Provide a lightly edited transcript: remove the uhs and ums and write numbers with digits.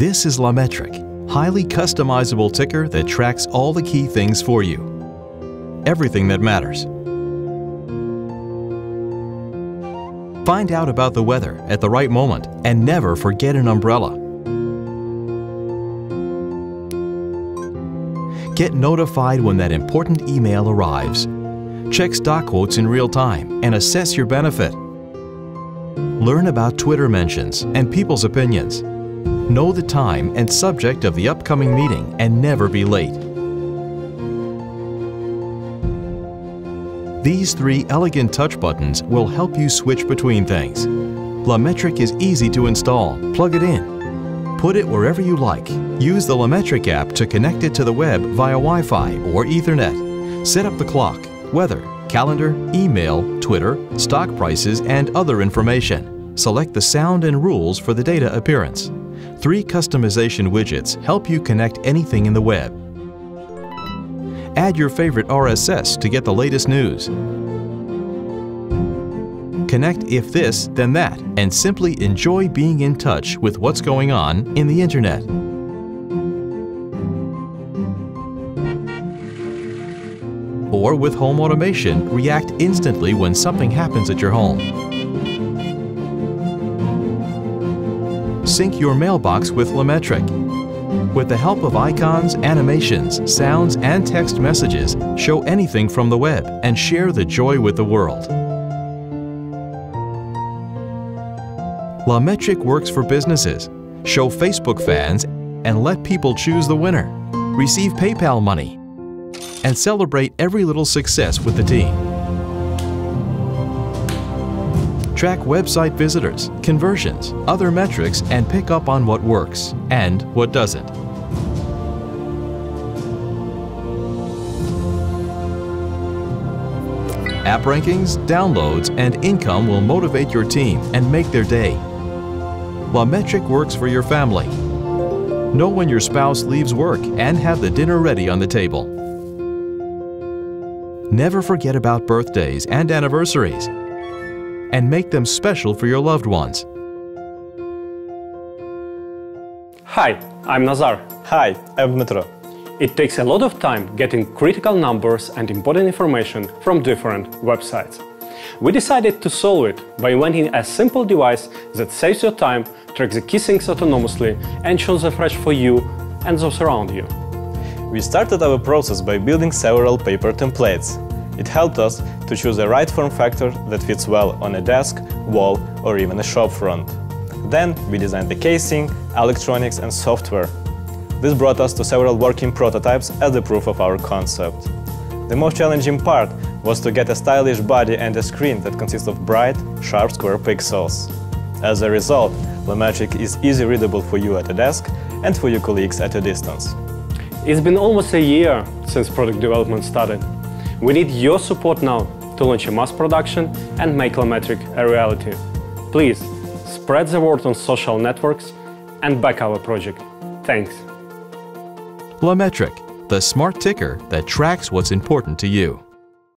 This is LaMetric, highly customizable ticker that tracks all the key things for you. Everything that matters. Find out about the weather at the right moment and never forget an umbrella. Get notified when that important email arrives. Check stock quotes in real time and assess your benefit. Learn about Twitter mentions and people's opinions. Know the time and subject of the upcoming meeting and never be late. These three elegant touch buttons will help you switch between things. LaMetric is easy to install. Plug it in. Put it wherever you like. Use the LaMetric app to connect it to the web via Wi-Fi or Ethernet. Set up the clock, weather, calendar, email, Twitter, stock prices, and other information. Select the sound and rules for the data appearance. Three customization widgets help you connect anything in the web. Add your favorite RSS to get the latest news. Connect if this, then that, and simply enjoy being in touch with what's going on in the internet. Or with home automation, react instantly when something happens at your home. Sync your mailbox with LaMetric. With the help of icons, animations, sounds, and text messages, show anything from the web and share the joy with the world. LaMetric works for businesses. Show Facebook fans and let people choose the winner. Receive PayPal money and celebrate every little success with the team. Track website visitors, conversions, other metrics, and pick up on what works and what doesn't. App rankings, downloads, and income will motivate your team and make their day. LaMetric works for your family. Know when your spouse leaves work and have the dinner ready on the table. Never forget about birthdays and anniversaries, and make them special for your loved ones. Hi, I'm Nazar. Hi, I'm Dmitro. It takes a lot of time getting critical numbers and important information from different websites. We decided to solve it by inventing a simple device that saves your time, tracks the key things autonomously, and shows the fresh for you and those around you. We started our process by building several paper templates. It helped us to choose the right form factor that fits well on a desk, wall, or even a shop front. Then we designed the casing, electronics, and software. This brought us to several working prototypes as the proof of our concept. The most challenging part was to get a stylish body and a screen that consists of bright, sharp square pixels. As a result, LaMetric is easily readable for you at a desk and for your colleagues at a distance. It's been almost a year since product development started. We need your support now to launch a mass production and make LaMetric a reality. Please spread the word on social networks and back our project. Thanks. LaMetric, the smart ticker that tracks what's important to you.